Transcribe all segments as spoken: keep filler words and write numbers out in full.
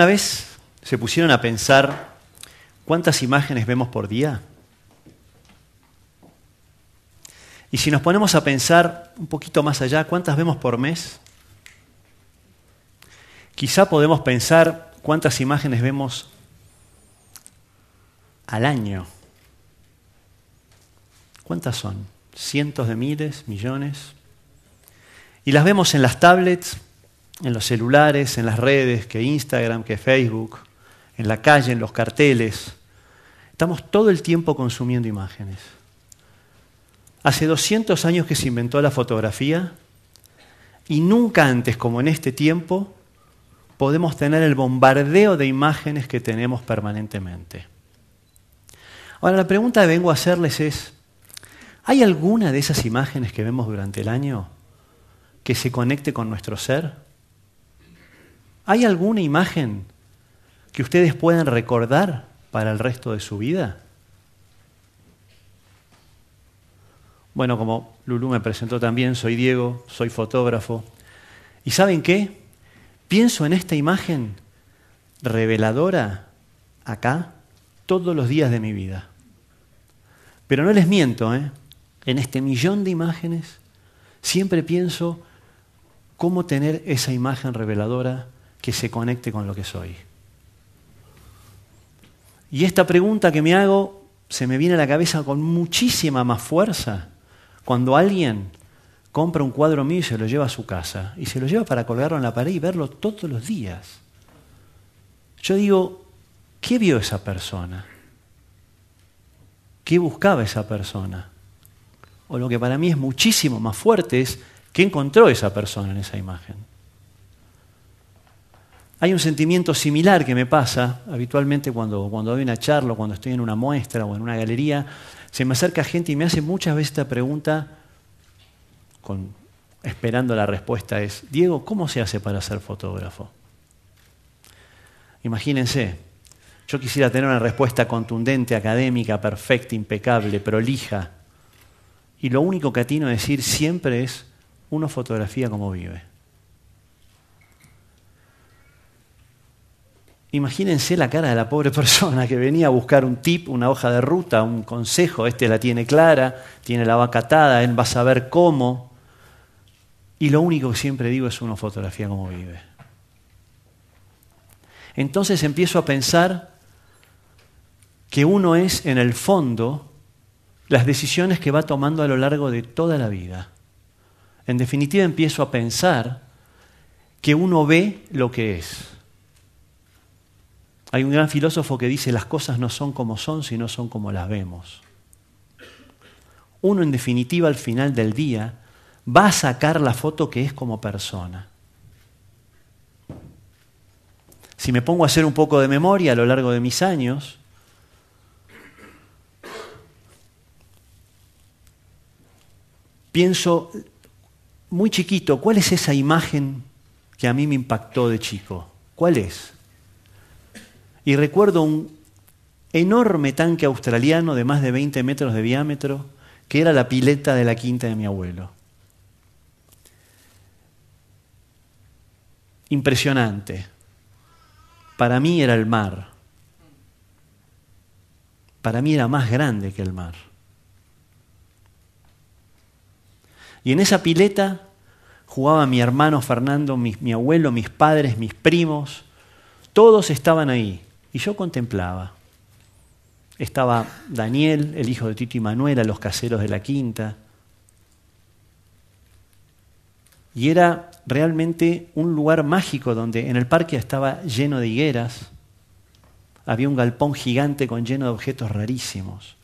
¿Alguna vez se pusieron a pensar cuántas imágenes vemos por día? Y si nos ponemos a pensar un poquito más allá, ¿cuántas vemos por mes? Quizá podemos pensar cuántas imágenes vemos al año. ¿Cuántas son? Cientos de miles, millones. Y las vemos en las tablets, en los celulares, en las redes, que Instagram, que Facebook, en la calle, en los carteles. Estamos todo el tiempo consumiendo imágenes. Hace doscientos años que se inventó la fotografía y nunca antes, como en este tiempo, podemos tener el bombardeo de imágenes que tenemos permanentemente. Ahora, la pregunta que vengo a hacerles es, ¿hay alguna de esas imágenes que vemos durante el año que se conecte con nuestro ser? ¿Hay alguna imagen que ustedes puedan recordar para el resto de su vida? Bueno, como Lulú me presentó también, soy Diego, soy fotógrafo. ¿Y saben qué? Pienso en esta imagen reveladora acá todos los días de mi vida. Pero no les miento, ¿eh? En este millón de imágenes siempre pienso cómo tener esa imagen reveladora que se conecte con lo que soy. Y esta pregunta que me hago se me viene a la cabeza con muchísima más fuerza cuando alguien compra un cuadro mío y se lo lleva a su casa, y se lo lleva para colgarlo en la pared y verlo todos los días. Yo digo, ¿qué vio esa persona? ¿Qué buscaba esa persona? O lo que para mí es muchísimo más fuerte es, ¿qué encontró esa persona en esa imagen? Hay un sentimiento similar que me pasa habitualmente cuando, cuando doy una charla, cuando estoy en una muestra o en una galería, se me acerca gente y me hace muchas veces esta pregunta, Con, esperando la respuesta es, Diego, ¿cómo se hace para ser fotógrafo? Imagínense, yo quisiera tener una respuesta contundente, académica, perfecta, impecable, prolija, y lo único que atino a decir siempre es, uno fotografía como vive. Imagínense la cara de la pobre persona que venía a buscar un tip, una hoja de ruta, un consejo, este la tiene clara, tiene la vaca atada, él va a saber cómo. Y lo único que siempre digo es una fotografía como vive. Entonces empiezo a pensar que uno es, en el fondo, las decisiones que va tomando a lo largo de toda la vida. En definitiva, empiezo a pensar que uno ve lo que es. Hay un gran filósofo que dice, las cosas no son como son, sino son como las vemos. Uno, en definitiva, al final del día, va a sacar la foto que es como persona. Si me pongo a hacer un poco de memoria a lo largo de mis años, pienso muy chiquito, ¿cuál es esa imagen que a mí me impactó de chico? ¿Cuál es? Y recuerdo un enorme tanque australiano de más de veinte metros de diámetro, que era la pileta de la quinta de mi abuelo. Impresionante. Para mí era el mar. Para mí era más grande que el mar. Y en esa pileta jugaba mi hermano Fernando, mi, mi abuelo, mis padres, mis primos. Todos estaban ahí. Y yo contemplaba. Estaba Daniel, el hijo de Tito y Manuela, los caseros de la quinta. Y era realmente un lugar mágico donde en el parque estaba lleno de higueras, había un galpón gigante con lleno de objetos rarísimos,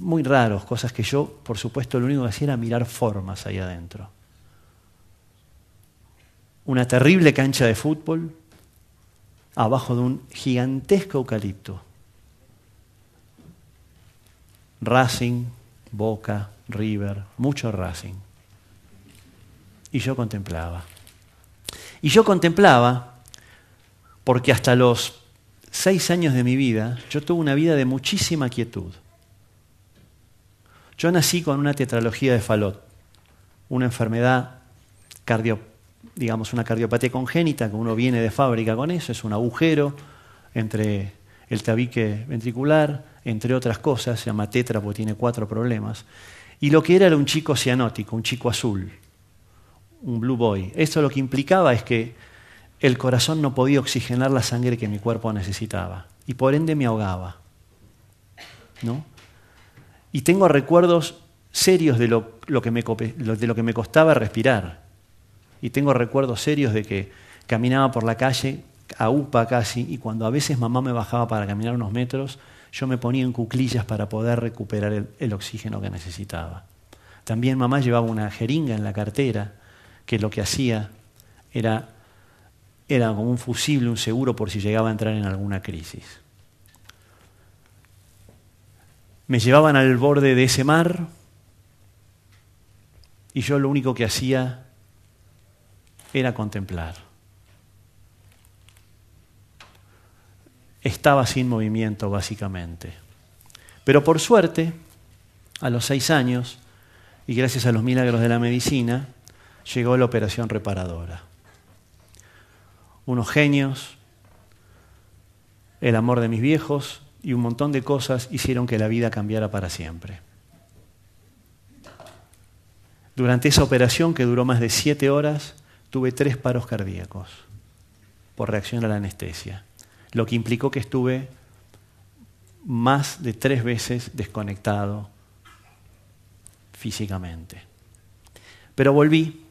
muy raros, cosas que yo, por supuesto, lo único que hacía era mirar formas ahí adentro. Una terrible cancha de fútbol abajo de un gigantesco eucalipto. Racing, Boca, River, mucho Racing. Y yo contemplaba. Y yo contemplaba porque hasta los seis años de mi vida yo tuve una vida de muchísima quietud. Yo nací con una tetralogía de Fallot, una enfermedad cardio, digamos, una cardiopatía congénita, que uno viene de fábrica con eso, es un agujero entre el tabique ventricular, entre otras cosas, se llama tetra porque tiene cuatro problemas. Y lo que era era un chico cianótico, un chico azul, un blue boy. Esto lo que implicaba es que el corazón no podía oxigenar la sangre que mi cuerpo necesitaba y por ende me ahogaba, ¿no? Y tengo recuerdos serios de lo, lo que me, de lo que me costaba respirar. Y tengo recuerdos serios de que caminaba por la calle, a upa casi, y cuando a veces mamá me bajaba para caminar unos metros, yo me ponía en cuclillas para poder recuperar el, el oxígeno que necesitaba. También mamá llevaba una jeringa en la cartera, que lo que hacía era, era como un fusible, un seguro, por si llegaba a entrar en alguna crisis. Me llevaban al borde de ese mar, y yo lo único que hacía era contemplar. Estaba sin movimiento, básicamente. Pero por suerte, a los seis años, y gracias a los milagros de la medicina, llegó la operación reparadora. Unos genios, el amor de mis viejos y un montón de cosas hicieron que la vida cambiara para siempre. Durante esa operación, que duró más de siete horas, tuve tres paros cardíacos por reacción a la anestesia, lo que implicó que estuve más de tres veces desconectado físicamente. Pero volví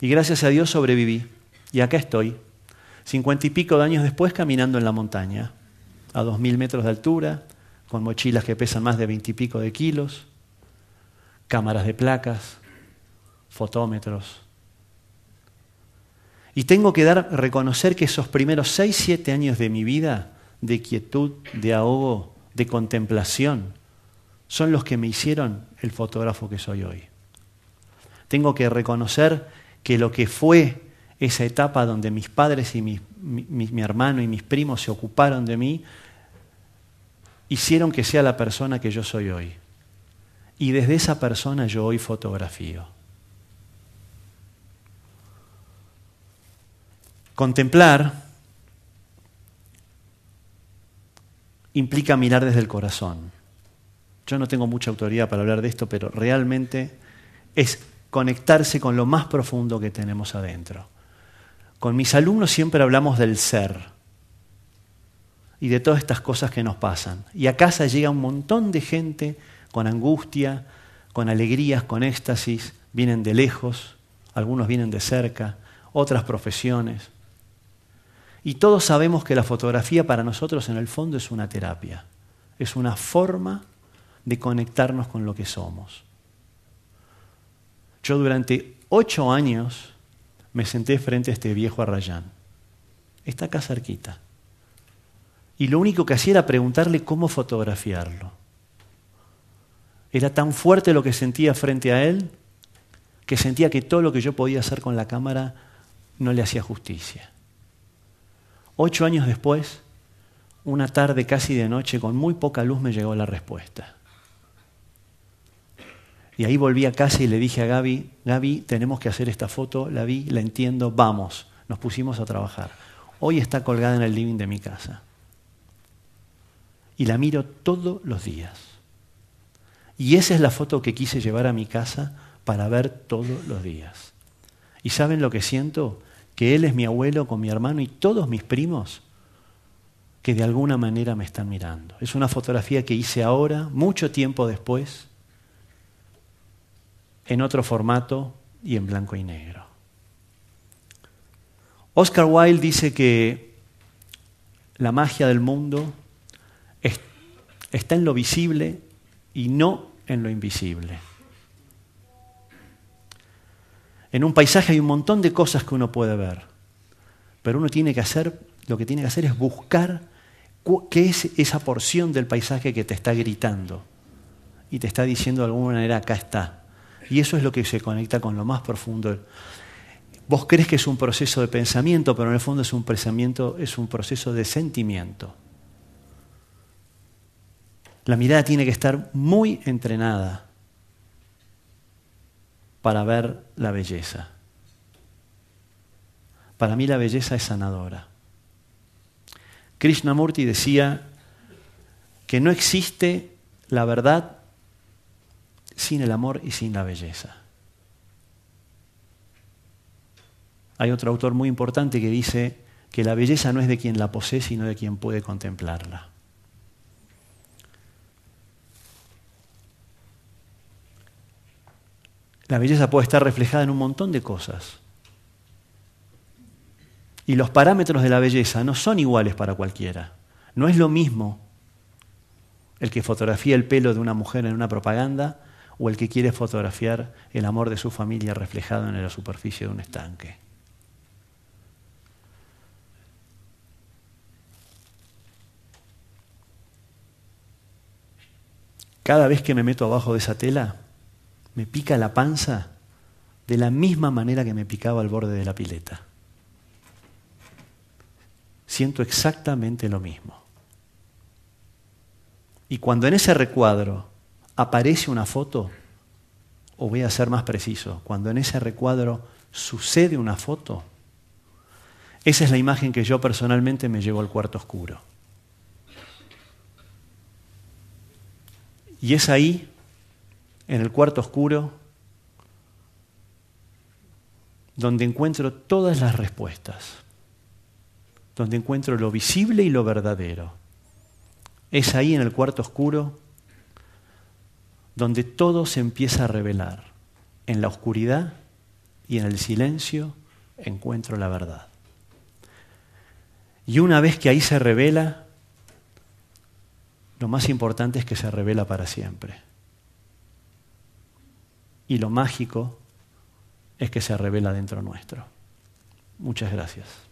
y gracias a Dios sobreviví. Y acá estoy, cincuenta y pico de años después, caminando en la montaña, a dos mil metros de altura, con mochilas que pesan más de veintipico de kilos, cámaras de placas, fotómetros. Y tengo que dar, reconocer que esos primeros seis, siete años de mi vida, de quietud, de ahogo, de contemplación, son los que me hicieron el fotógrafo que soy hoy. Tengo que reconocer que lo que fue esa etapa donde mis padres y mi, mi, mi hermano y mis primos se ocuparon de mí, hicieron que sea la persona que yo soy hoy. Y desde esa persona yo hoy fotografío. Contemplar implica mirar desde el corazón. Yo no tengo mucha autoridad para hablar de esto, pero realmente es conectarse con lo más profundo que tenemos adentro. Con mis alumnos siempre hablamos del ser y de todas estas cosas que nos pasan. Y a casa llega un montón de gente con angustia, con alegrías, con éxtasis. Vienen de lejos, algunos vienen de cerca, otras profesiones. Y todos sabemos que la fotografía para nosotros en el fondo es una terapia. Es una forma de conectarnos con lo que somos. Yo durante ocho años me senté frente a este viejo Arrayán. Está acá cerquita. Y lo único que hacía era preguntarle cómo fotografiarlo. Era tan fuerte lo que sentía frente a él, que sentía que todo lo que yo podía hacer con la cámara no le hacía justicia. Ocho años después, una tarde casi de noche, con muy poca luz, me llegó la respuesta. Y ahí volví a casa y le dije a Gaby, Gaby, tenemos que hacer esta foto, la vi, la entiendo, vamos. Nos pusimos a trabajar. Hoy está colgada en el living de mi casa. Y la miro todos los días. Y esa es la foto que quise llevar a mi casa para ver todos los días. ¿Y saben lo que siento? Que él es mi abuelo con mi hermano y todos mis primos que de alguna manera me están mirando. Es una fotografía que hice ahora, mucho tiempo después, en otro formato y en blanco y negro. Oscar Wilde dice que la magia del mundo es, está en lo visible y no en lo invisible. En un paisaje hay un montón de cosas que uno puede ver, pero uno tiene que hacer, lo que tiene que hacer es buscar qué es esa porción del paisaje que te está gritando y te está diciendo de alguna manera, acá está. Y eso es lo que se conecta con lo más profundo. Vos crees que es un proceso de pensamiento, pero en el fondo es un pensamiento, es un proceso de sentimiento. La mirada tiene que estar muy entrenada para ver la belleza. Para mí la belleza es sanadora. Krishnamurti decía que no existe la verdad sin el amor y sin la belleza. Hay otro autor muy importante que dice que la belleza no es de quien la posee, sino de quien puede contemplarla. La belleza puede estar reflejada en un montón de cosas. Y los parámetros de la belleza no son iguales para cualquiera. No es lo mismo el que fotografía el pelo de una mujer en una propaganda o el que quiere fotografiar el amor de su familia reflejado en la superficie de un estanque. Cada vez que me meto abajo de esa tela, me pica la panza de la misma manera que me picaba al borde de la pileta. Siento exactamente lo mismo. Y cuando en ese recuadro aparece una foto, o voy a ser más preciso, cuando en ese recuadro sucede una foto, esa es la imagen que yo personalmente me llevo al cuarto oscuro. Y es ahí, en el cuarto oscuro, donde encuentro todas las respuestas, donde encuentro lo visible y lo verdadero. Es ahí en el cuarto oscuro donde todo se empieza a revelar. En la oscuridad y en el silencio encuentro la verdad. Y una vez que ahí se revela, lo más importante es que se revela para siempre. Y lo mágico es que se revela dentro nuestro. Muchas gracias.